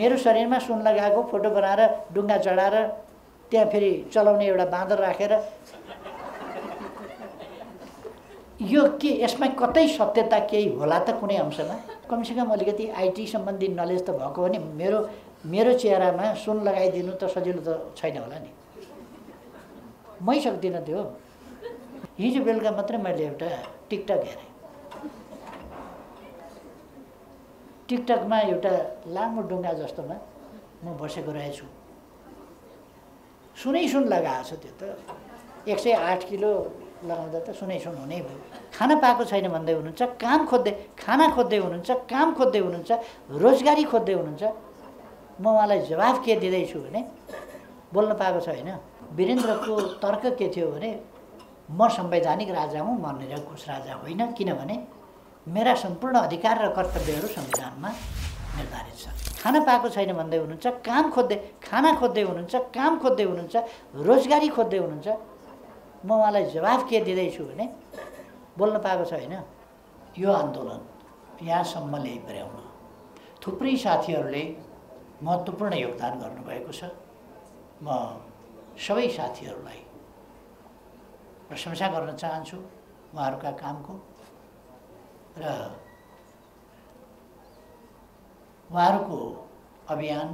मेरो शरीर में सुन लगाएको फोटो बनाएर डुंगा चढाएर त्यहाँ फेरि चलाउने एउटा बाँदर राखेर यो के यसमा कतै सत्यता केही होला त कुनै अंशमा। कमसेकम अलिकति आईटी संबंधी नलेज तो भएको भने मेरो मेरो चेहरामा सुन लगाइदिनु त सजिलो त छैन होला नि। मै सक्दिनँ त्यो। हिजो बेलुका मात्रै मैले एउटा टिकटक हेरेँ। टिकटक में एउटा लामो डुंगा जस्तो में म बसेको रहेछु। सुनै सुन लगाएको छ त्यो त 108 किलो लगाउँदा त सुनै सुन हुनै भयो। खाना पाएको छैन भन्दै हुनुहुन्छ, काम खोज्दै खाना खोज्दै हुनुहुन्छ, काम खोज्दै हुनुहुन्छ, रोजगारी खोज्दै हुनुहुन्छ। म उहाँलाई जवाफ के दिँदैछु भने बोल्न पाएको छैन। वीरेन्द्रको तर्क के थियो भने म संवैधानिक राजा हुँ, म निरङ्कुश राजा होइन, किनभने मेरा संपूर्ण अधिकार र कर्तव्यहरू संविधानमा निर्धारित छ। खाना पाएको छैन भन्दै हुनुहुन्छ, काम खोज्दै खाना खोज्दै हुनुहुन्छ, काम खोज्दै हुनुहुन्छ, रोजगारी खोज्दै हुनुहुन्छ। म उहाँलाई जवाफ के दिँदैछु भने बोल्न पाएको छैन। यो आन्दोलन यहाँसम्म ल्याइ पुर्याउन थुप्रै साथीहरूले महत्त्वपूर्ण योगदान गर्नुभएको छ। म सबै साथीहरूलाई प्रशंसा गर्न चाहन्छु उहाँहरूका कामको र उहाँहरूको अभियान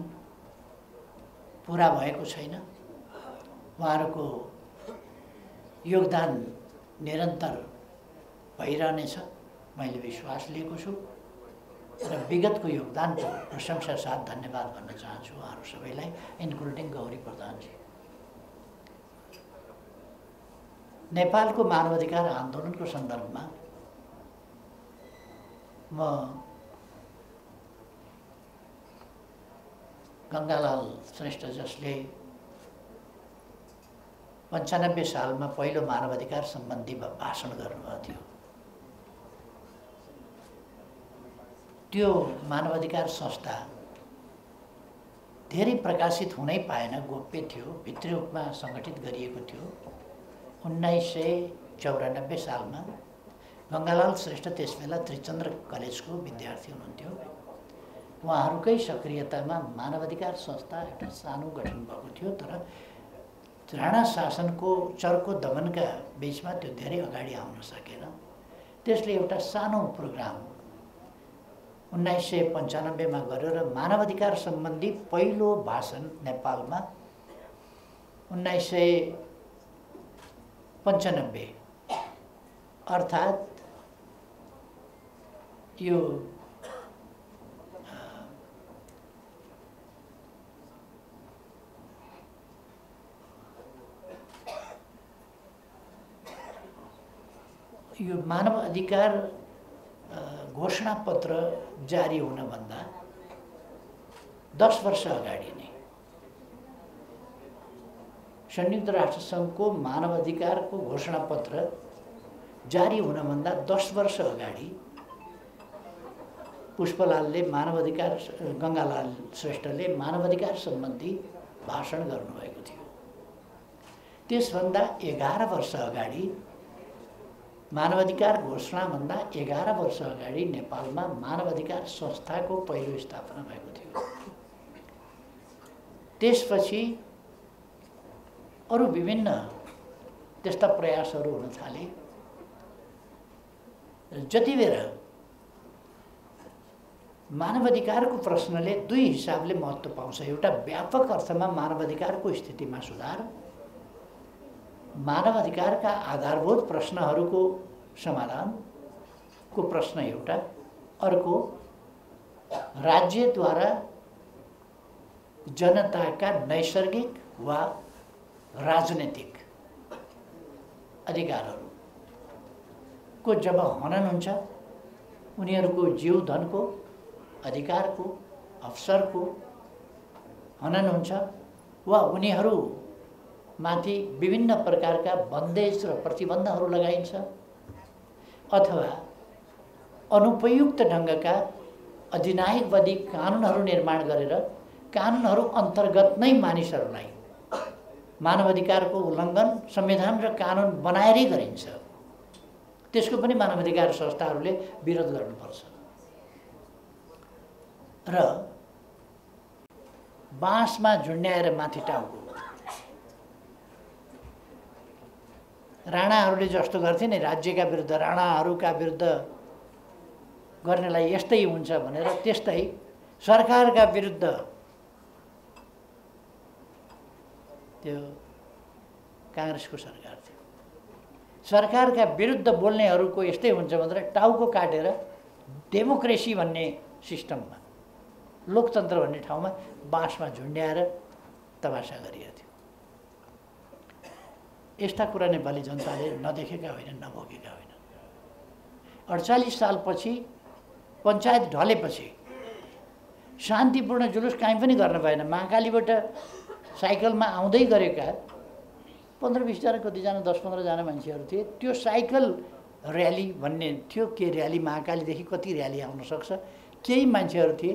पूरा भएको छैन। उहाँहरूको योगदान निरन्तर भइरहनेछ मैले विश्वास लिएको छु र विगतको योगदानको प्रशंसा साथ धन्यवाद भन्न चाहन्छु उहाँहरू सबैलाई, इन्क्लुडिङ गौरी प्रधानजी। नेपालको मानवाधिकार आन्दोलनको सन्दर्भमा म गंगालाल श्रेष्ठ जसले 95 साल में पहिलो मानवाधिकार संबंधी भाषण गर्नुभएको थियो, त्यो मानवाधिकार संस्था धेरै प्रकाशित हुनै पाएन, गोप्य थियो, भित्री रूपमा संगठित गरिएको थियो। 1994 साल में गंगालाल श्रेष्ठ त्यसबेला त्रिचन्द्र कलेज को विद्यार्थी हुनुहुन्थ्यो। उहाँहरुकै सक्रियतामा मानवाधिकार संस्था एउटा सानो गठन भएको थियो, तर राणा शासन को चर्को दमन का बीच में त्यो धेरै अगाडि आउन सकेन। त्यसले एउटा सानो प्रोग्राम 1995 में गरेर मानवाधिकार संबंधी पहिलो भाषण नेपालमा 1995 अर्थात यो मानव अधिकार घोषणापत्र जारी हुनभन्दा 10 वर्ष अगाडि नै संयुक्त राष्ट्र संघको मानव अधिकारको घोषणापत्र जारी हुनभन्दा 10 वर्ष अगाडि पुष्पलालले मानवाधिकार गंगालाल श्रेष्ठले मानवाधिकार संबंधी भाषण गर्नुभएको थियो। त्यसभन्दा 11 वर्ष अगाडि मानवाधिकार घोषणाभन्दा 11 वर्ष अगाडि नेपालमा मानवाधिकार संस्थाको पहिलो स्थापना भएको थियो। त्यसपछि अरू विभिन्न त्यस्ता प्रयासहरू हुन थाले। जतिबेर मानवाधिकारको प्रश्नले दुई हिसाबले महत्त्व पाउँछ, एउटा व्यापक अर्थमा मानवाधिकारको स्थितिमा सुधार, मानवाधिकारका आधारभूत प्रश्नहरूको समाधानको प्रश्न एउटा, अर्को राज्यद्वारा जनताका नैसर्गिक वा राजनीतिक अधिकारहरूको जब हनन हुन्छ उनीहरूको जीवधनको अधिकारको अवसरको हनन हुन्छ वा उनीहरू माथि विभिन्न प्रकार का बन्देज र प्रतिबन्धहरू लगाइन्छ अथवा अनुपयुक्त ढंग का अधिनायकवादी कानूनहरू निर्माण गरेर कानूनहरू अंतर्गत नै मानिसहरूलाई मानवाधिकारको उल्लंघन संविधान र कानून बनाएरै गरिन्छ। त्यसको पनि मानवाधिकार संस्थाहरूले विरोध गर्नुपर्छ र बांस में झुंड्याएर माथि टाउको राणाहरूले जस्तो गर्थे नि राज्यका विरुद्ध राणाहरूका विरुद्ध गर्नेलाई यस्तै हुन्छ भनेर त्यस्तै सरकारका विरुद्ध त्यो कांग्रेसको सरकार थियो। सरकारका विरुद्ध बोल्नेहरूको यस्तै हुन्छ भनेर टाउको काटेर डेमोक्रेसी भन्ने सिस्टममा लोकतन्त्र भन्ने ठाउँमा बाँसमा झुण्ड्याएर तमाशा गरिएको थियो। यस्ता कुरा नेपाली जनताले नदेखेका होइनन्, नभोगेका होइनन्। 48 सालपछि पञ्चायत ढलेपछि शान्तिपूर्ण जुलुस काहीँ पनि गर्न भएन। महाकालीबाट साइकलमा आउँदै गरेका 15-20 जना कतिजना 10-15 जना मान्छेहरू थिए। त्यो साइकल र्याली भन्ने थियो, के र्याली महाकालीदेखि कति र्याली आउन सक्छ। केही मान्छेहरू थिए,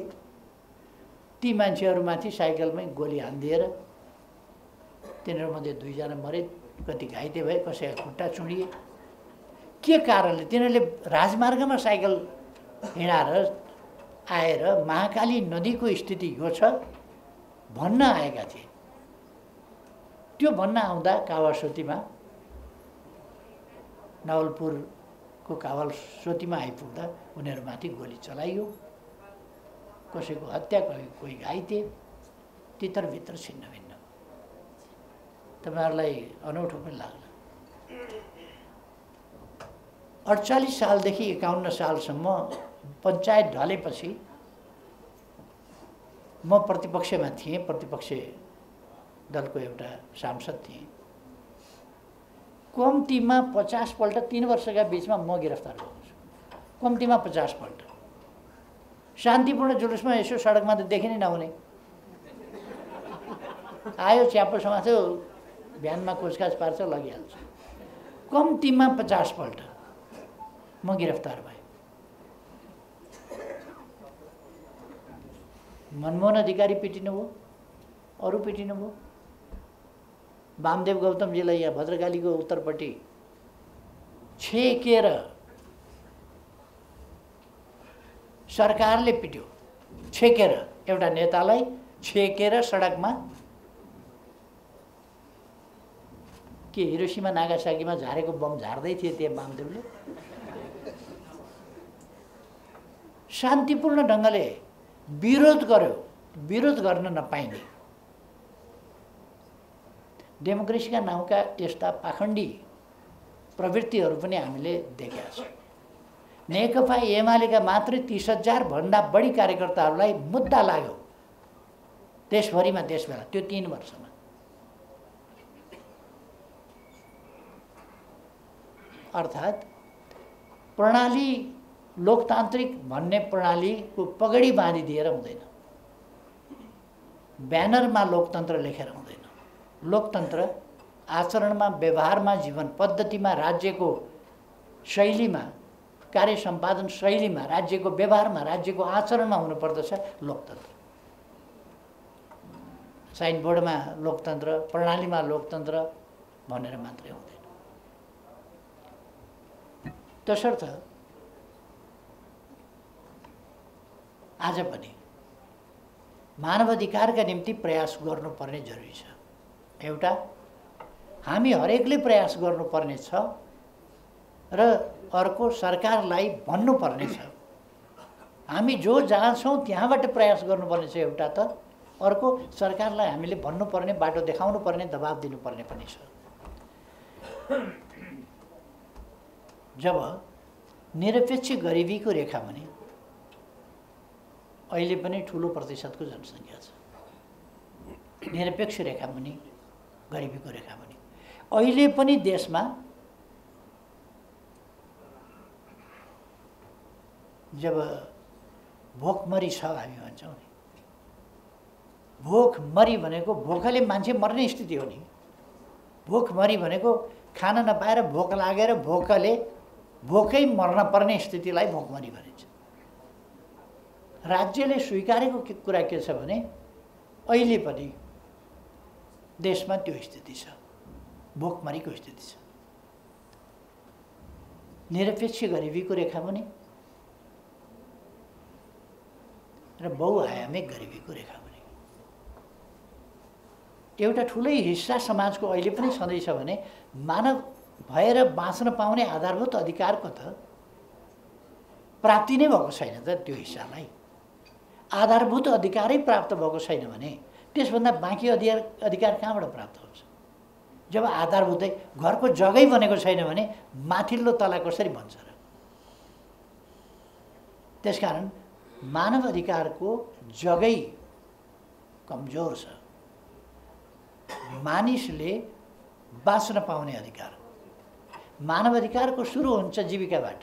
ती मान्छेहरूमाथि साइकलमै गोली हान्दिएर तिनीहरूमध्ये 2 जना मरे, कति घाइते भए, कसैको खुट्टा चुडिए। के कारणले तिनीहरूले राजमार्गमा साइकल हिँडाएर आएर महाकाली नदीको स्थिति यो छ भन्न आएका थिए। त्यो भन्न आउँदा कावासोतीमा नवलपुरको कावासोतीमा आइपुग्दा उनीहरूमाथि गोली चलाइयो, कसैको हत्या, कोही घाइते, तितरभित्र छिन्नभिन्न। तपाईहरुलाई अनौठो पनि लाग्ला। 48 सालदेखि 51 सालसम्म पञ्चायत ढलेपछि म प्रतिपक्षमा थिएँ, प्रतिपक्ष दलको एउटा सांसद थिएँ। कम्तीमा 50 पल्ट 3 वर्षका बीचमा म गिरफ्तार भएको छु, कम्तीमा 50 पल्ट। शान्तिपूर्ण जुलुसमा यसो सडकमा त देखिनै नहुने आयो, च्याप्पो समात्यो, बिहानमा कोचकाच पार्छ, लगिहाल्छ। कम्तीमा 50 पल्ट म गिरफ्तार भएँ। मनमोहन अधिकारी पिटिनुभयो, अरू पिटिनुभयो। वामदेव गौतमजीलाई यहाँ भद्रकालीको उत्तरपट्टि छेकेर सरकारले पिट्यो। छेकेर एउटा नेतालाई छेकेर सडकमा, के हिरोसिमा नागासाकीमा झारेको बम झार्दै थिए त्यहाँ वामदेवले। शान्तिपूर्ण ढङ्गले विरोध गर्यो, विरोध गर्न नपाइने। डेमोक्रेसीका नाउँका यस्ता पाखण्डी प्रवृत्तिहरू पनि हामीले देखेका छौँ। नेकपा एमालेका मात्रै 30,000 भन्दा बढी कार्यकर्ताहरूलाई मुद्दा लाग्यो देशभरिमा त्यसबेला, त्यो 3 वर्षमा। अर्थात् प्रणाली, लोकतान्त्रिक भन्ने प्रणाली को पगडी बाँधी दिएर हुँदैन, ब्यानरमा लोकतन्त्र लेखेर हुँदैन। लोकतन्त्र आचरणमा, व्यवहारमा, जीवन पद्धतिमा, राज्यको शैलीमा, कार्य सम्पादन शैलीमा, राज्यको व्यवहारमा, राज्यको आचरणमा हुनुपर्दछ लोकतन्त्र। साइनबोर्डमा लोकतन्त्र, प्रणालीमा लोकतन्त्र भनेर मात्रै हुँदैन। तसर्थ आज पनि मानवाधिकारका निम्ति प्रयास गर्नुपर्ने जरुरी छ। एउटा हामी हरेकले प्रयास गर्नुपर्ने छ र अर्को सरकारलाई भन्नुपर्ने छ। हामी जो जहाँ छौँ त्यहाँबाट प्रयास गर्नुपर्ने छ एउटा त, अर्को सरकारलाई हामीले भन्नुपर्ने, बाटो देखाउनु पर्ने, दबाब दिनुपर्ने पनि छ। जब निरपेक्ष गरीबी को रेखा में अहिले पनि ठूलो प्रतिशत को जनसंख्या छ, निरपेक्ष रेखा में, गरीबी को रेखा में अहिले पनि देश में जब भोकमरी छ, हामी भन्छौं नि भोकमरी भनेको भोकले मान्छे मर्ने स्थिति हो नि। भोकमरी भनेको खाना नपाएर भोक लागेर भोकले भोकै मर्न पर्ने स्थितिलाई भोकमरी भनिन्छ। राज्यले स्वीकारेको कुरा के छ भने अहिले पनि देशमा त्यो स्थिति छ, भोकमरीको स्थिति छ। निरपेक्ष गरिबीको रेखा पनि र बहुआयामिक गरिबीको रेखा पनि। एउटा ठुलै हिस्सा समाजको अहिले पनि सधैँ छ भने मानव भएर बाँच्न पाउने आधारभूत अधिकारको त प्राप्ति नै भएको छैन त। त्यो हिस्सालाई आधारभूत अधिकारै प्राप्त भएको छैन भने त्यसभन्दा बाँकी अधिकार कहाँबाट प्राप्त हुन्छ? जब आधारभूतै घरको जग्गै बनेको छैन भने माथिल्लो तला कसरी बन्छ र? त्यसकारण मानव अधिकारको जग्गै कमजोर छ। मानिसले बाँच्न पाउने अधिकार, मानव अधिकारको सुरु हुन्छ जीविकाबाट,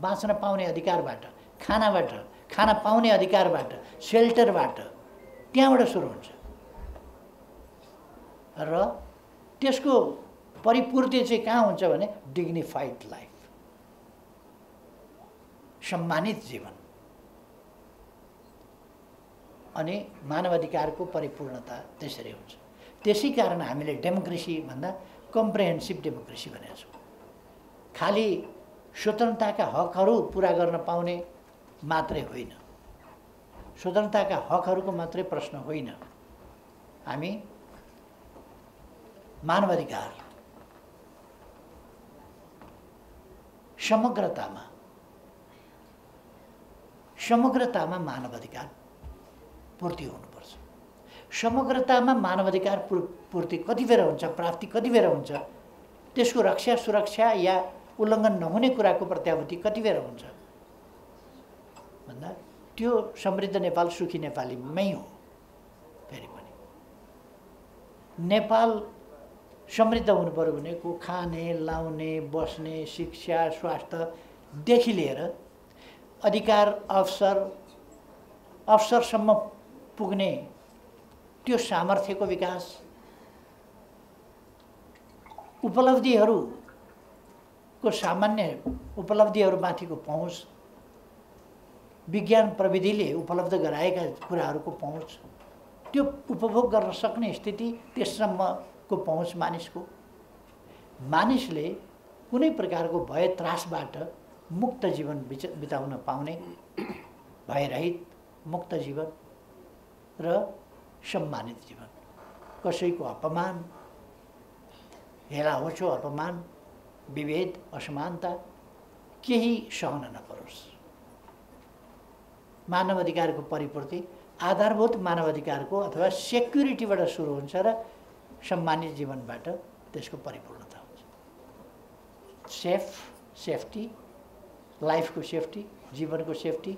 बाँच्न पाउने अधिकारबाट, खानाबाट, खाना पाउने अधिकारबाट, सेल्टरबाट, त्यहाँबाट सुरु हुन्छ र त्यसको परिपूर्ति चाहिँ कहाँ हुन्छ भने डिग्निफाइड लाइफ, सम्मानित जीवन अनि मानवाधिकारको परिपूर्णता त्यसरी हुन्छ। त्यसै कारण हामीले डेमोक्रेसी भन्दा कम्प्रिहेन्सिभ डेमोक्रेसी भनेको छौँ। खाली स्वतन्त्रताका हकहरू पूरा गर्न पाउने मात्रै होइन, स्वतन्त्रताका हकहरूको मात्रै प्रश्न होइन। हामी मानवाधिकार समग्रतामा मानवाधिकार पूर्ति हुनुपर्छ। समग्रतामा मानवाधिकार पूर्ति कति बेर हुन्छ, प्राप्ति कति बेर हुन्छ, त्यसको रक्षा सुरक्षा या उल्लङ्घन नहुने कुराको प्रत्याभूति कति बेर हुन्छ भन्दा त्यो समृद्ध नेपाल सुखी नेपालीमै हो। फेरि पनि नेपाल समृद्ध हुनुपर्यो भनेको खाने लाउने बस्ने शिक्षा स्वास्थ्यदेखि लिएर अधिकार अवसरसम्म पुग्ने त्यो सामर्थ्यको विकास, उपलब्धिहरूको सामान्य उपलब्धिहरूमाथिको पहुँच, विज्ञान प्रविधिले उपलब्ध गराएका कुराहरूको पहुँच, त्यो उपभोग गर्न सक्ने स्थिति, त्यससम्मको पहुँच मानिसको, मानिसले कुनै प्रकारको भय त्रासबाट मुक्त जीवन बिताउन पाउने, भयरहित मुक्त जीवन र सम्मानित जीवन, कसैको अपमान हेलाहोचो अपमान विभेद असमानता केही सहन नपरोस्। मानवाधिकारको परिपूर्ति आधारभूत मानवाधिकारको अथवा सेक्युरिटीबाट सुरु हुन्छ र सम्मानित जीवनबाट त्यसको परिपूर्णता हुन्छ। सेफ्टी, लाइफको सेफ्टी, जीवनको सेफ्टी।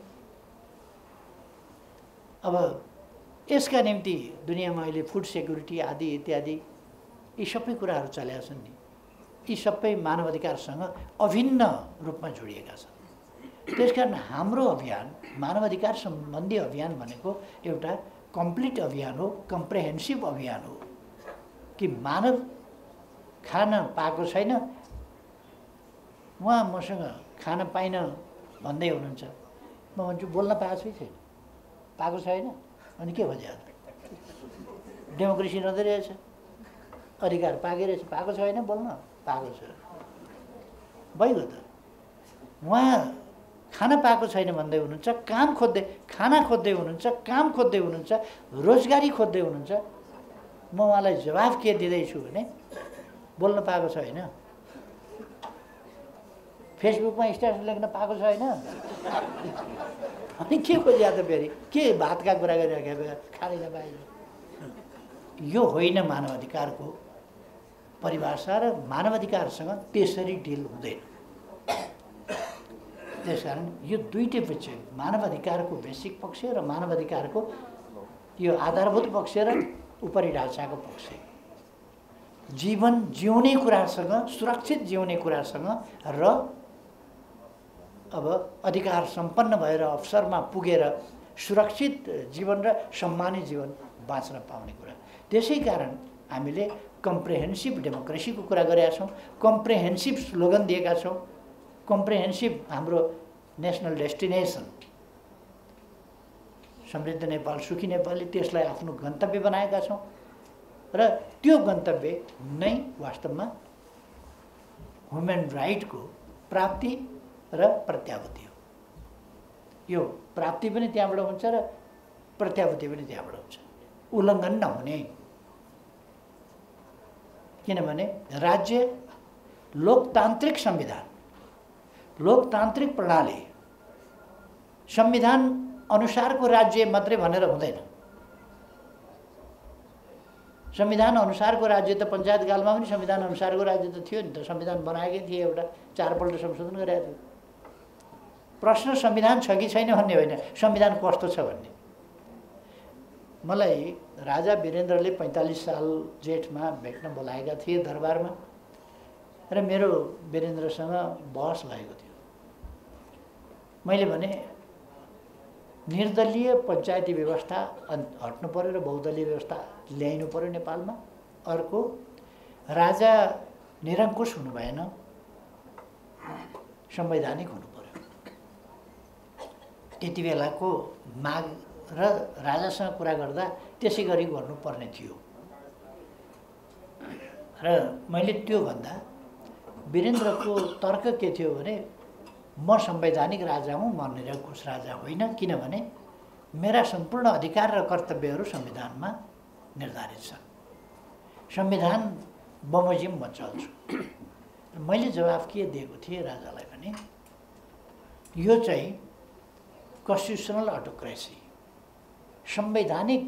अब यसका निम्ति दुनियाँमा अहिले फुड सेक्युरिटी आदि इत्यादि यी सबै कुराहरू चलेका छन् नि, यी सबै मानवाधिकारसँग अभिन्न रूपमा जोडिएका छन्। त्यसकारण हाम्रो अभियान मानवाधिकार सम्बन्धी अभियान भनेको एउटा कम्प्लिट अभियान हो, कम्प्रिहेन्सिभ अभियान हो कि मानव खान पाएको छैन, उहाँ मसँग खान पाइन भन्दै हुनुहुन्छ, म भन्छु बोल्न पाएको छैन, पाएको छैन, अनि के भन्छ? डेमोक्रेसी रहँदै रहेछ, अधिकार पाकिरहेछ, पाएको छैन बोल्न, पाएको छ, भइगयो त। उहाँ खाना पाएको छैन भन्दै हुनुहुन्छ, काम खोज्दै हुनुहुन्छ, रोजगारी खोज्दै हुनुहुन्छ, म उहाँलाई जवाफ के दिँदैछु भने बोल्न पाएको छैन, फेसबुकमा स्ट्याटस लेख्न पाएको छैन, अनि के खोज्या त? फेरि के भातका कुरा गरिराखेको खाने नपाए? यो होइन मानवाधिकारको परिभाषा र मानवाधिकारसँग त्यसरी डिल हुँदैन। त्यसकारण यो दुईटै पक्ष, मानवाधिकारको बेसिक पक्ष र मानवाधिकारको यो आधारभूत पक्ष र उपरि ढाँचाको पक्ष, जीवन जिउने कुरासँग, सुरक्षित जिउने कुरासँग र अब अधिकार सम्पन्न भएर अवसरमा पुगेर सुरक्षित जीवन र सम्मानित जीवन बाँच्न पाउने कुरा। त्यसै कारण हामीले कम्प्रिहेन्सिभ डेमोक्रेसीको कुरा गरेका छौँ, कम्प्रिहेन्सिभ स्लोगन दिएका छौँ, कम्प्रिहेन्सिभ हाम्रो नेसनल डेस्टिनेसन समृद्ध नेपाल सुखी नेपालले त्यसलाई आफ्नो गन्तव्य बनाएका छौँ र त्यो गन्तव्य नै वास्तवमा ह्युमन राइटको प्राप्ति र प्रत्याभूति हो। यो प्राप्ति पनि त्यहाँबाट हुन्छ र प्रत्याभूति पनि त्यहाँबाट हुन्छ। उल्लङ्घन नहुने, किनभने राज्य लोकतान्त्रिक संविधान लोकतान्त्रिक प्रणाली संविधान अनुसारको राज्य मात्रै भनेर हुँदैन। संविधान अनुसारको राज्य त पंचायत कालमा पनि संविधान अनुसारको राज्य त थियो नि त, संविधान बनाएकै थिए, एउटा चारपल्ट संशोधन गरेको थियो। प्रश्न संविधान छ कि छैन भन्ने होइन, संविधान कस्तो छ भन्ने। मलाई राजा वीरेन्द्रले 45 साल जेठमा भेट्न बोलाएका थिए दरबारमा र मेरो वीरेन्द्रसँग बहस भएको थियो। मैले भने निर्दलीय पंचायती व्यवस्था हट्नु पर्यो र बहुदलीय व्यवस्था ल्याइनु पर्यो नेपालमा। अर्को, राजा निरङ्कुश हुनु भएन, संवैधानिक हुनु पर्यो। त्यति बेलाको माग र राजासँग कुरा गर्दा त्यसै गरी गर्नुपर्ने थियो। र मैले त्यो भन्दा वीरेन्द्रको तर्क के थियो भने म संवैधानिक राजा हुँ, म निरङ्कुश राजा होइन, किनभने मेरा सम्पूर्ण अधिकार र कर्तव्यहरू संविधानमा निर्धारित छन्, संविधान बमोजिम म चल्छु। मैले जवाफ के दिएको थिएँ राजालाई भने यो चाहिँ कन्स्टिट्युसनल अटोक्रेसी, संवैधानिक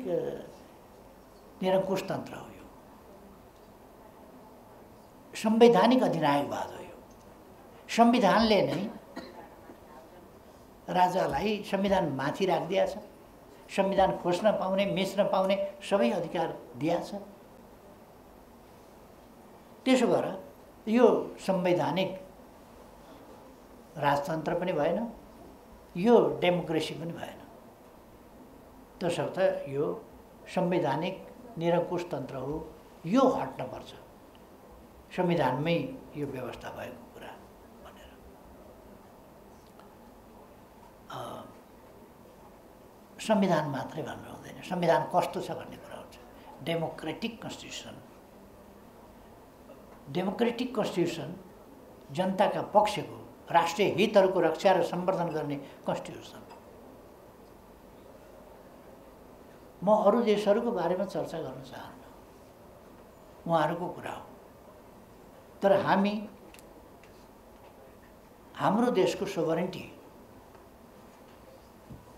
निरङ्कुश तन्त्र हो, यो संवैधानिक अधिनायकवाद हो। यो संविधानले नै राजालाई संविधान माथि राखिदिएछ, संविधान खोज्न पाउने मिच्न पाउने सबै अधिकार दिएछ। त्यसो भएर यो संवैधानिक राजतन्त्र पनि भएन, यो डेमोक्रेसी पनि भएन, तसर्थ यो संवैधानिक निरङ्कुश तन्त्र हो, यो हट्नुपर्छ संविधानमै यो व्यवस्था भएको कुरा भनेर। संविधान मात्रै भन्नु हुँदैन, संविधान कस्तो छ भन्ने कुरा हुन्छ। डेमोक्रेटिक कन्स्टिट्युसन, डेमोक्रेटिक कन्स्टिट्युसन जनताका पक्षको राष्ट्रिय हितहरूको रक्षा र सम्वर्धन गर्ने कन्स्टिट्युसन। म अरू देशहरूको बारेमा चर्चा गर्न चाहन्न, उहाँहरूको कुरा हो, तर हामी हाम्रो देशको सोभरेन्टी,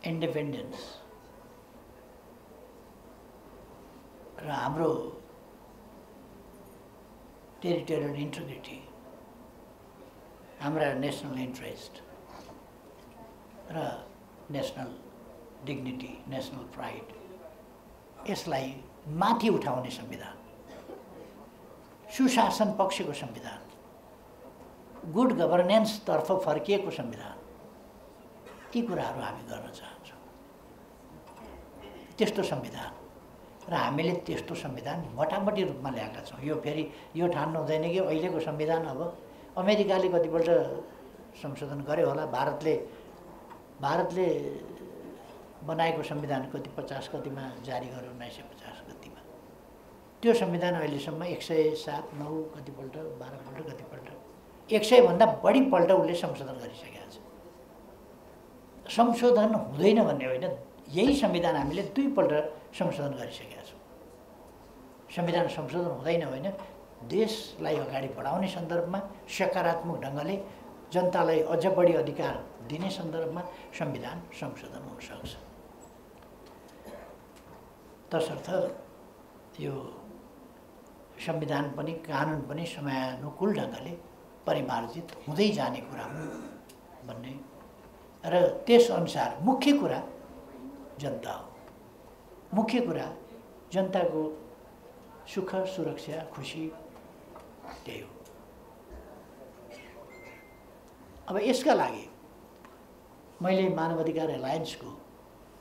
इन्डिपेन्डेन्स र हाम्रो टेरिटोरियल इन्टिग्रिटी, हाम्रा नेसनल इन्ट्रेस्ट र नेसनल डिग्निटी, नेसनल प्राइड, यसलाई माथि उठाउने संविधान, सुशासन पक्षको संविधान, गुड गभर्नेन्स तर्फ फर्किएको संविधान, यी कुराहरू हामी गर्न चाहन्छौँ। त्यस्तो संविधान र हामीले त्यस्तो संविधान मोटामोटी रूपमा ल्याएका छौँ। यो फेरि यो ठान्नु हुँदैन कि अहिलेको संविधान, अब अमेरिकाले कतिपल्ट संशोधन गर्यो होला, भारतले बनाएको संविधान कति 50 कतिमा जारी गर्यो, 1950 कतिमा। त्यो संविधान अहिलेसम्म 107, 9 कतिपल्ट, 12 पल्ट, कतिपल्ट 100 भन्दा बढीपल्ट उसले संशोधन गरिसकेका छ। संशोधन हुँदैन भन्ने होइन, यही संविधान हामीले 2 पल्ट संशोधन गरिसकेका छौँ। संविधान संशोधन हुँदैन होइन, देशलाई अगाडि बढाउने सन्दर्भमा सकारात्मक ढङ्गले जनतालाई अझ बढी अधिकार दिने सन्दर्भमा संविधान संशोधन हुन सक्छ। तसर्थ यो संविधान पनि कानुन पनि समयानुकूल ढङ्गले परिमार्जित हुँदै जाने कुरा हो भन्ने, र त्यसअनुसार मुख्य कुरा जनता हो। मुख्य कुरा जनताको सुख सुरक्षा खुसी त्यही हो। अब यसका लागि मैले मानवाधिकार एलायन्सको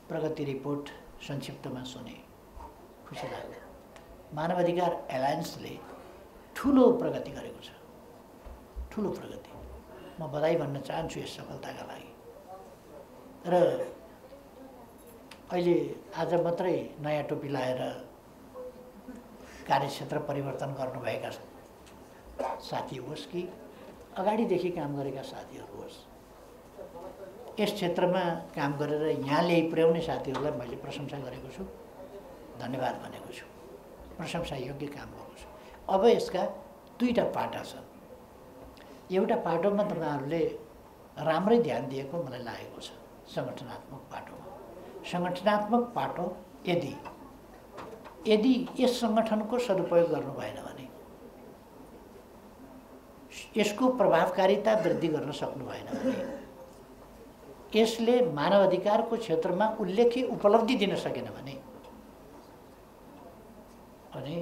प्रगति रिपोर्ट संक्षिप्तमा सुने, खुसी लाग्यो। मानवाधिकार एलायन्सले ठुलो प्रगति गरेको छ, ठुलो प्रगति। म बधाई भन्न चाहन्छु यस सफलताका लागि। र अहिले आज मात्रै नयाँ टोपी लाएर कार्यक्षेत्र परिवर्तन गर्नुभएका साथी होस् कि अगाडिदेखि काम गरेका साथीहरू होस्, यस क्षेत्रमा काम गरेर यहाँ ल्याइ पुर्याउने साथीहरूलाई मैले प्रशंसा गरेको छु, धन्यवाद भनेको छु, प्रशंसा योग्य काम भएको छ। अब इसका दुईटा पाटा छन्। एउटा पाटोमा तपाईहरुले राम्रै ध्यान दिएको मलाई लागेको छ, संगठनात्मक पाटोमा। संगठनात्मक पाटो यदि यदि यस संगठनको सदुपयोग गर्नु भएन भने, यसको प्रभावकारिता वृद्धि गर्न सक्नु भएन भने, यसले मानव अधिकारको क्षेत्रमा उल्लेख्य उपलब्धि दिन सकेन भने, अनि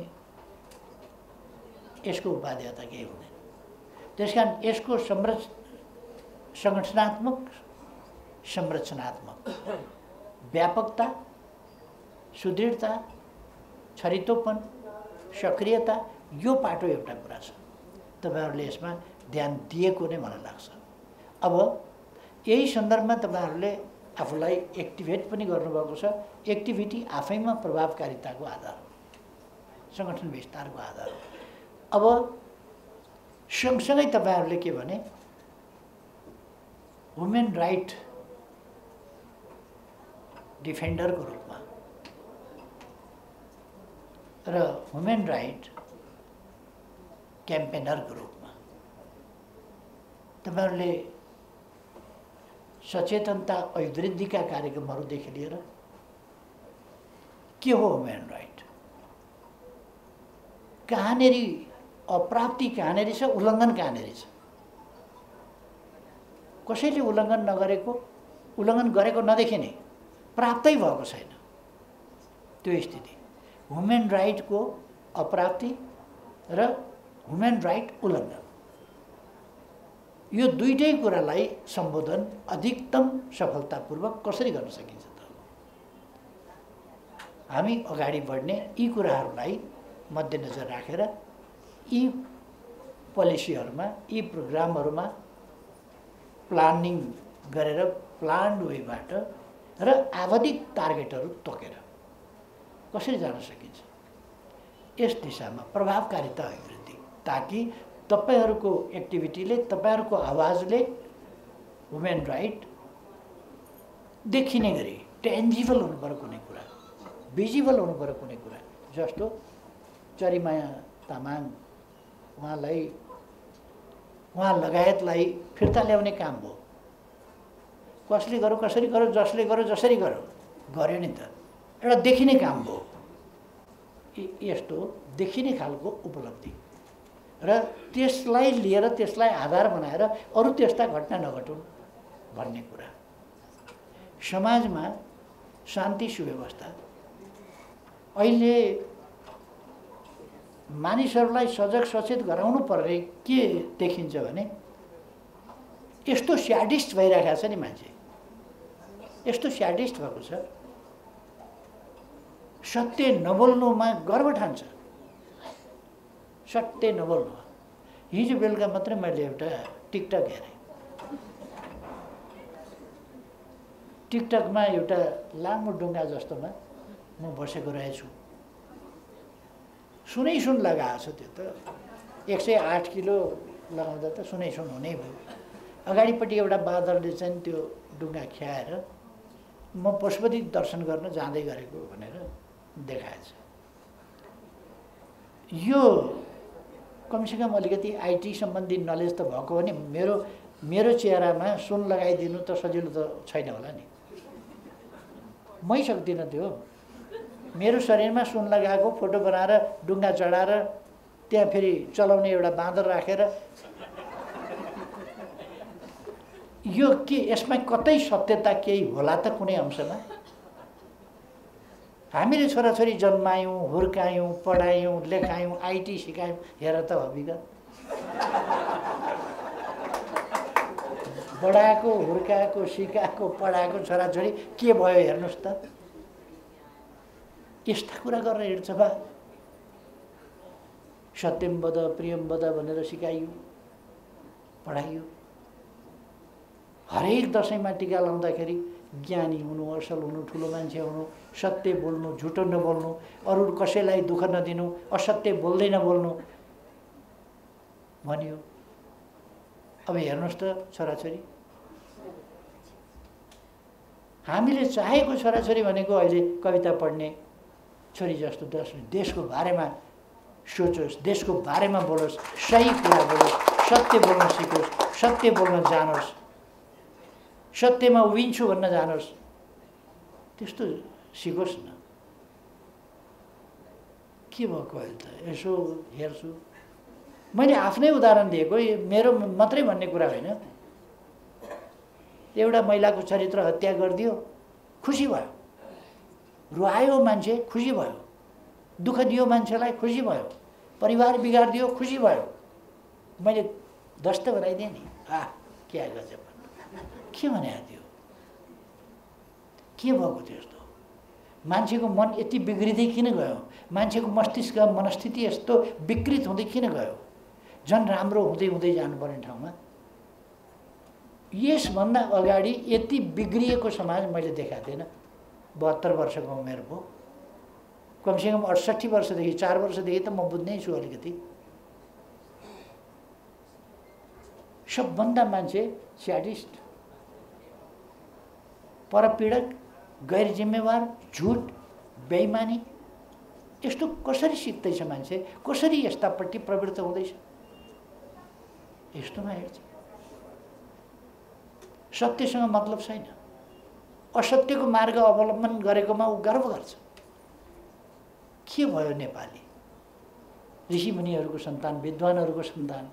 यसको बाध्यता के हुँदैन। त्यसकारण यसको संरचनात्मक संरचनात्मक व्यापकता, सुदृढता, छरितोपन, सक्रियता, यो पाटो एउटा कुरा छ। तपाईहरुले यसमा ध्यान दिएको नै मलाई लाग्छ। अब यही सन्दर्भमा तपाईहरुले आफूलाई एक्टिभेट पनि गर्नुभएको छ। एक्टिभिटी आफैमा प्रभावकारिताको आधार हो, संगठन विस्तारको आधार हो। अब सँगसँगै तपाईहरुले के भने, वुमेन राइट डिफेन्डरको रूपमा र वुमेन राइट क्याम्पेनरको रूपमा तपाईहरुले सचेतनता अभिवृद्धिका कार्यक्रमहरुदेखि लिएर के हो वुमेन राइट, कहाँनेरि अप्राप्ति कहाँनेरि छ, उल्लङ्घन कहाँनेरि छ, कसैले उल्लङ्घन नगरेको, उल्लङ्घन गरेको नदेखिने, प्राप्तै भएको छैन, त्यो स्थिति ह्युमन राइटको अप्राप्ति र ह्युमन राइट उल्लङ्घन, यो दुईटै कुरालाई सम्बोधन अधिकतम सफलतापूर्वक कसरी गर्न सकिन्छ त। हामी अगाडि बढ्ने यी कुराहरूलाई मध्यनजर राखेर यी पोलिसीहरूमा, यी प्रोग्रामहरूमा प्लानिङ गरेर प्लान्ड वेबाट र आवधिक टार्गेटहरू तोकेर कसरी जान सकिन्छ यस दिशामा प्रभावकारिता अभिवृद्धि, ताकि तपाईहरुको एक्टिभिटीले, तपाईहरुको आवाजले वुमेन राइट देखिने गरी टेन्जिबल हुनुपर्ने कुनै कुरा, भिजिबल हुनुपर्ने कुनै कुरा। जस्तो चरिमाया तामाङ उहाँलाई, उहाँ लगायतलाई फिर्ता ल्याउने काम हो। कसले गर्यो, कसरी गर्यो, जसले गर्यो, जसरी गर्यो, गर्यो नि त, एउटा देखिने काम हो। यस्तो देखिने खालको उपलब्धि र त्यसलाई लिएर, त्यसलाई आधार बनाएर अरू त्यस्ता घटना नघटुन् भन्ने कुरा। समाजमा शान्ति सुव्यवस्था, अहिले मानिसहरूलाई सजग सचेत गराउनु पर्ने के देखिन्छ भने, यस्तो स्याडिस्ट भइरहेको छ नि मान्छे, यस्तो स्याडिस्ट भएको छ, सत्य नबोल्नुमा गर्व ठान्छ, सत्य नबोल्नुमा। हिजो बेलुका मात्रै मैले एउटा टिकटक हेरेँ, टिकटकमा एउटा लामो डुङ्गा जस्तोमा म बसेको रहेछु, सुनैसुन लगाएको छ, त्यो त 108 किलो लगाउँदा त सुनैसुन हुनै भयो। अगाडिपट्टि एउटा बादलले चाहिँ त्यो डुङ्गा ख्याएर म पशुपति दर्शन गर्न जाँदै गरेको भनेर देखाएछ। यो कमसेकम अलिकति आइटी सम्बन्धी नलेज त भएको हो नि। मेरो मेरो चेहरामा सुन लगाइदिनु त सजिलो त छैन होला नि, मै सक्दिनँ त्यो। मेरो शरीरमा सुन लगाएको फोटो बनाएर डुङ्गा चढाएर त्यहाँ फेरि चलाउने एउटा बाँदर राखेर, यो के, यसमा कतै सत्यता केही होला त कुनै अंशमा? हामीले छोराछोरी जन्मायौँ, हुर्कायौँ, पढायौँ, लेखायौँ, आइटी सिकायौँ, हेर त हबिगत बढाएको, हुर्काएको, सिकाएको, पढाएको छोराछोरी के भयो हेर्नुहोस् त। यस्ता कुरा गरेर हिँड्छ बा। सत्यम वद प्रियम वद भनेर सिकाइयो, पढाइयो। हरेक दशैंमा टीका लाउँदाखेरि ज्ञानी हुनु, असल हुनु, ठुलो मान्छे हुनु, सत्य बोल्नु, झुटो नबोल्नु, अरू कसैलाई दुःख नदिनु, असत्य बोल्दै नबोल्नु भनियो। अब हेर्नुहोस् त छोराछोरी, हामीले चाहेको छोराछोरी भनेको अहिले कविता पढ्ने छोरी जस्तो, देशको बारेमा सोचोस्, देश को बारे में बोलोस्, सही कुरा बोलोस्, सत्य बोल्न सिकोस्, सत्य बोल्न जानोस्, सत्य में उभिन्छु भन्न जानोस्, त्यस्तो सिकोस् न। के भएको अहिले यसो हेर्छु, मैले आफ्नै उदाहरण दिएको, मेरो मात्रै भन्ने कुरा होइन। एउटा महिलाको चरित्र हत्या गरिदियो, खुसी भयो, रुवायो मान्छे, खुसी भयो, दुःख दियो मान्छेलाई, खुसी भयो, परिवार बिगाड दियो, खुसी भयो, मैले दस्त बनाइदिएँ नि, आ क्या गजब, के भने त्यो के भएको त्यस्तो? मान्छेको मन यति बिग्रिँदै किन गयो? मान्छेको मस्तिष्क मनस्थिति यस्तो विकृत हुँदै किन गयो? जन राम्रो हुँदै हुँदै जानुपर्ने ठाउँमा यसभन्दा अगाडि यति बिग्रिएको समाज मैले देखा थिएन। 72 वर्षको उमेर भयो, कमसेकम 68 वर्षदेखि 4 वर्षदेखि त म बुझ्नै छु अलिकति। सबभन्दा मान्छे स्याडिस्ट, परपीडक, गैर जिम्मेवार, झुट, बेईमानी, यस्तो कसरी सिक्दैछ मान्छे? कसरी यस्तापट्टि प्रवृत्त हुँदैछ? यस्तोमा हेर्छ, सत्यसँग मतलब छैन, असत्यको मार्ग अवलम्बन गरेकोमा ऊ गर्व गर्छ। के भयो नेपाली? ऋषिमुनिहरूको सन्तान, विद्वानहरूको सन्तान,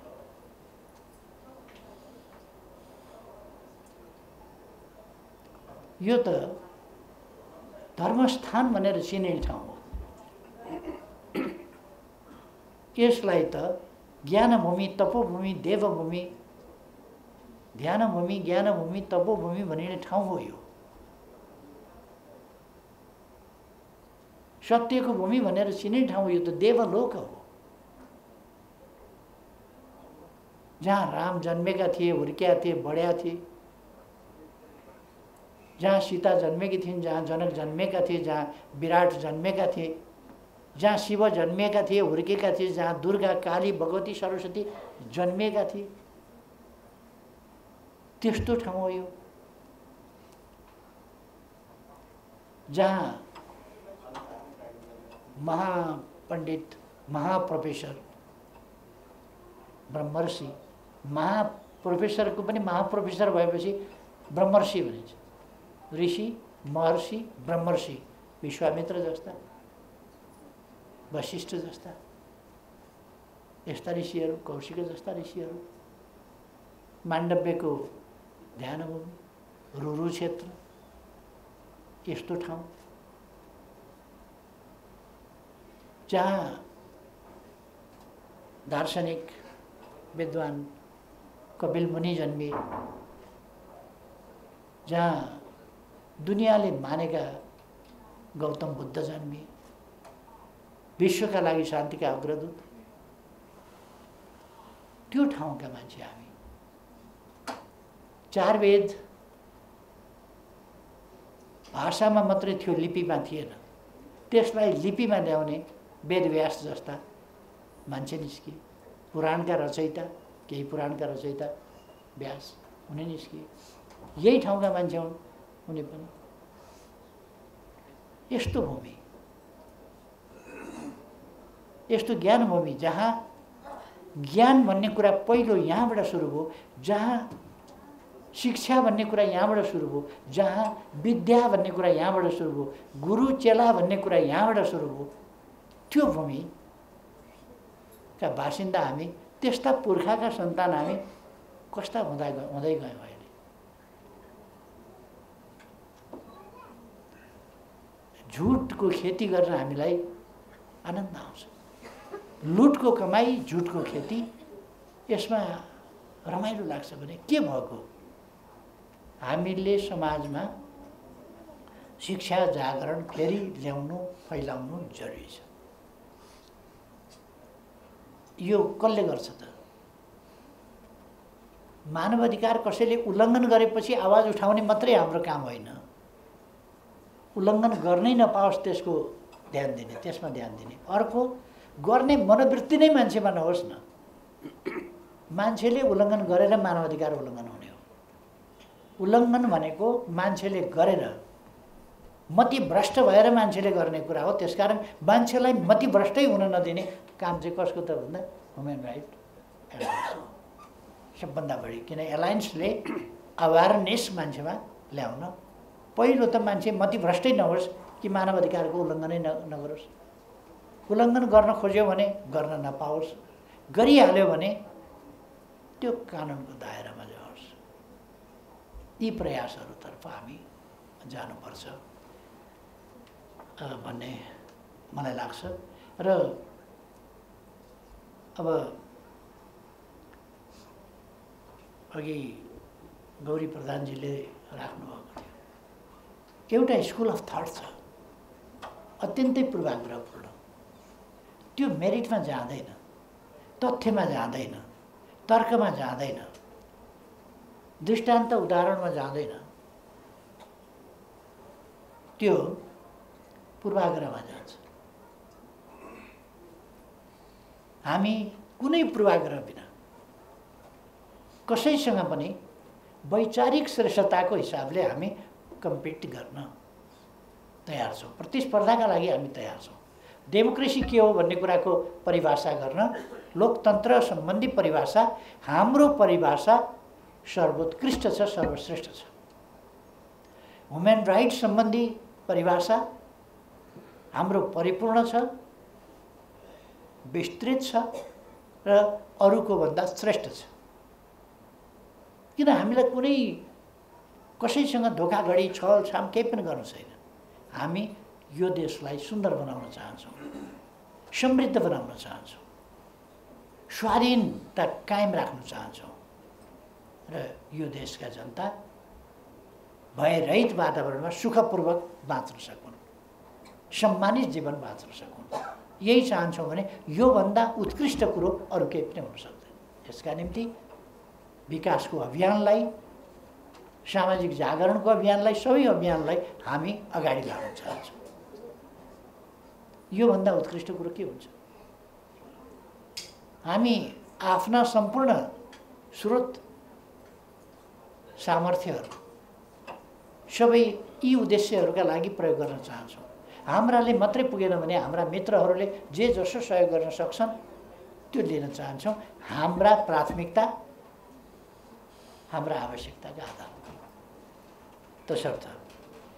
यो त धर्मस्थान भनेर चिनिने ठाउँ हो, यसलाई त ज्ञानभूमि, तपोभूमि, देवभूमि, ध्यानभूमि, ज्ञानभूमि, तपोभूमि भनिने ठाउँ हो। यो सत्यको भूमि भनेर चिनिने ठाउँ, यो त देवलोक हो, जहाँ राम जन्मेका थिए, हुर्किया थिए, बढ्या थिए, जहाँ सीता जन्मेकी थिइन्, जहाँ जनक जन्मेका थिए, जहाँ विराट जन्मेका थिए, जहाँ शिव जन्मेका थिए, हुर्केका थिए, जहाँ दुर्गा, काली, भगवती, सरस्वती जन्मेका थिए, त्यस्तो ठाउँ हो यो। जहाँ महापण्डित, महाप्रोफेसर, ब्रह्मर्षि, महाप्रोफेसरको पनि महाप्रोफेसर भएपछि ब्रह्मर्षि भनिन्छ, ऋषि, महर्षि, ब्रह्मर्षि, विश्वामित्र जस्ता, वशिष्ठ जस्ता, यस्ता ऋषिहरू, कौशिक जस्ता ऋषिहरू, माण्डव्यको ध्यानभूमि, रुरु क्षेत्र, यस्तो ठाउँ जहाँ दार्शनिक विद्वान कपिल मुनि जन्मिए, जहाँ दुनियाले मानेका गौतम बुद्ध जन्मिए, विश्वका लागि शान्तिका अग्रदूत, त्यो ठाउँका मान्छे हामी। चार वेद भाषामा मात्रै थियो, लिपिमा थिएन, त्यसलाई लिपिमा ल्याउने वेदव्यास जस्ता मान्छे निस्किए, पुराणका रचयिता, केही पुराणका रचयिता व्यास हुने निस्किए, यही ठाउँका मान्छे हुन् उनी पनि। यस्तो भूमि, यस्तो ज्ञान भूमि, जहाँ ज्ञान भन्ने कुरा पहिलो यहाँबाट सुरु भयो, जहाँ शिक्षा भन्ने कुरा यहाँबाट सुरु भयो, जहाँ विद्या भन्ने कुरा यहाँबाट सुरु भयो, गुरु चेला भन्ने कुरा यहाँबाट सुरु भयो, त्यो भूमिका बासिन्दा हामी, त्यस्ता पुर्खाका सन्तान हामी कस्ता हुँदै गयौँ अहिले? झुटको खेती गर्न हामीलाई आनन्द आउँछ, लुटको कमाई, झुटको खेती, यसमा रमाइलो लाग्छ भने के भएको? हामीले समाजमा शिक्षा जागरण फेरि ल्याउनु, फैलाउनु जरुरी छ। यो कसले गर्छ त? मानवाधिकार कसैले उल्लङ्घन गरेपछि आवाज उठाउने मात्रै हाम्रो काम होइन, उल्लङ्घन गर्नै नपाओस् त्यसको ध्यान दिने, त्यसमा ध्यान दिने। अर्को, गर्ने मनोवृत्ति नै मान्छेमा नहोस् न, मान्छेले उल्लङ्घन गरेर मानवाधिकार उल्लङ्घन हुने हो, उल्लङ्घन भनेको मान्छेले गरेर मति भ्रष्ट भएर मान्छेले गर्ने कुरा हो। त्यसकारण मान्छेलाई मति भ्रष्टै हुन नदिने काम चाहिँ कसको त भन्दा ह्युमन राइट एलायन्स सबभन्दा बढी, किन एलायन्सले अवेरनेस मान्छेमा ल्याउन पहिलो त मान्छे मति भ्रष्टै नहोस् कि मानव अधिकारको उल्लङ्घनै नगरोस्। उल्लङ्घन गर्न खोज्यो भने गर्न नपाओस्, गरिहाल्यो भने त्यो कानुनको दायरामा जाओस्। यी प्रयासहरूतर्फ हामी जानुपर्छ भन्ने मलाई लाग्छ। र अब अघि गौरी प्रधानजीले राख्नुभएको थियो, एउटा स्कुल अफ थट छ अत्यन्तै पूर्वाग्रहपूर्ण, त्यो मेरिटमा जाँदैन, तथ्यमा जाँदैन, तर्कमा जाँदैन, दृष्टान्त उदाहरणमा जाँदैन, त्यो पूर्वाग्रहमा जान्छ। हामी कुनै पूर्वाग्रह बिना कसैसँग पनि वैचारिक श्रेष्ठताको हिसाबले हामी कम्पिट गर्न तयार छौँ, प्रतिस्पर्धाका लागि हामी तयार छौँ। डेमोक्रेसी के हो भन्ने कुराको परिभाषा गर्न, लोकतन्त्र सम्बन्धी परिभाषा, हाम्रो परिभाषा सर्वोत्कृष्ट छ, सर्वश्रेष्ठ छ। ह्युमन राइट सम्बन्धी परिभाषा हाम्रो परिपूर्ण छ, विस्तृत छ र अरूको भन्दा श्रेष्ठ छ। किन हामीलाई कुनै कसैसँग धोखाधडी छलछाम केही पनि गर्नु छैन। हामी यो देशलाई सुन्दर बनाउन चाहन्छौँ, समृद्ध बनाउन चाहन्छौँ, स्वाधीनता कायम राख्न चाहन्छौँ र यो देशका जनता भयरहित वातावरणमा सुखपूर्वक बाँच्न सकुन्, सम्मानित जीवन बाँच्न सकुन्, यही चाहन्छौँ भने योभन्दा उत्कृष्ट कुरो अरू केही पनि हुन सक्दैन। यसका निम्ति विकासको अभियानलाई, सामाजिक जागरणको अभियानलाई, सबै अभियानलाई हामी अगाडि लाउन चाहन्छौँ। योभन्दा उत्कृष्ट कुरो के हुन्छ? हामी आफ्ना सम्पूर्ण स्रोत सामर्थ्यहरू सबै यी उद्देश्यहरूका लागि प्रयोग गर्न चाहन्छौँ। हाम्राले मात्रै पुगेन भने हाम्रा मित्रहरूले जे जसो सहयोग गर्न सक्छन् त्यो लिन चाहन्छौँ। हाम्रा प्राथमिकता हाम्रा आवश्यकताका आधारमा। तसर्थ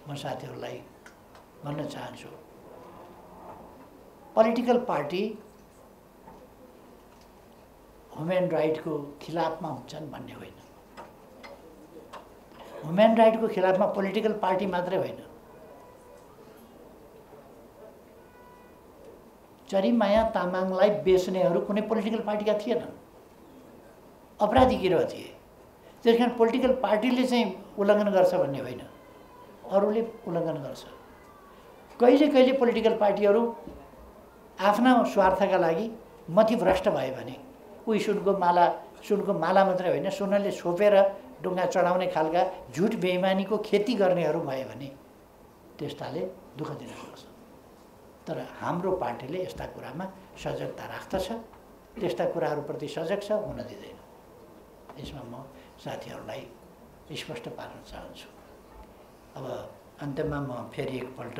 म साथीहरूलाई भन्न चाहन्छु, पोलिटिकल पार्टी ह्युमन राइटको खिलाफमा हुन्छन् भन्ने होइन। ह्युमन राइटको खिलाफमा पोलिटिकल पार्टी मात्रै होइन, चरीमाया तामाङलाई बेच्नेहरू कुनै पोलिटिकल पार्टीका थिएनन्, अपराधी गिरोह थिए। त्यस कारण पोलिटिकल पार्टीले चाहिँ उल्लङ्घन गर्छ भन्ने होइन, अरूले उल्लङ्घन गर्छ। कहिले कहिले पोलिटिकल पार्टीहरू आफ्ना स्वार्थका लागि मतिभ्रष्ट भयो भने उही सुनको माला मात्रै होइन, सुनले छोपेर डुङ्गा चढाउने खालका झुट बेइमानीको खेती गर्नेहरू भयो भने त्यस्ताले दुःख दिन सक्छ। तर हाम्रो पार्टीले यस्ता कुरामा सजगता राख्दछ, त्यस्ता कुराहरूप्रति सजग छ, हुन दिँदैन। यसमा म साथीहरूलाई स्पष्ट पार्न चाहन्छु। अब अन्त्यमा म फेरि एकपल्ट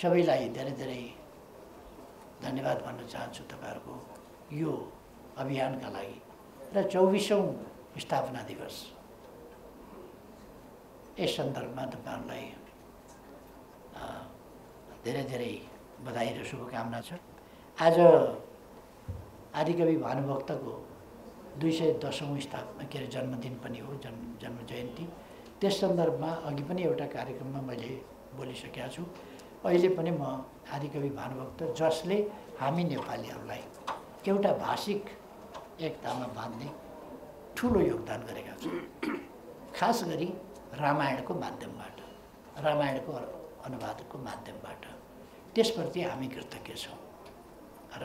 सबैलाई धेरै धेरै धन्यवाद भन्न चाहन्छु तपाईँहरूको यो अभियानका लागि। र 24औं स्थापना दिवस यस सन्दर्भमा तपाईँहरूलाई धेरै धेरै बधाई र शुभकामना छ। आज आदिकवि भानुभक्तको 210औं स्थापना के अरे जन्मदिन पनि हो, जन्म जयन्ती। त्यस सन्दर्भमा अघि पनि एउटा कार्यक्रममा मैले बोलिसकेका छु। अहिले पनि म आदिकवि भानुभक्त, जसले हामी नेपालीहरूलाई एउटा भाषिक एकतामा बाँध्ने ठुलो योगदान गरेका छन्, खास गरी रामायणको माध्यमबाट, रामायणको अनुवादको माध्यमबाट, त्यसप्रति हामी कृतज्ञ छौँ। र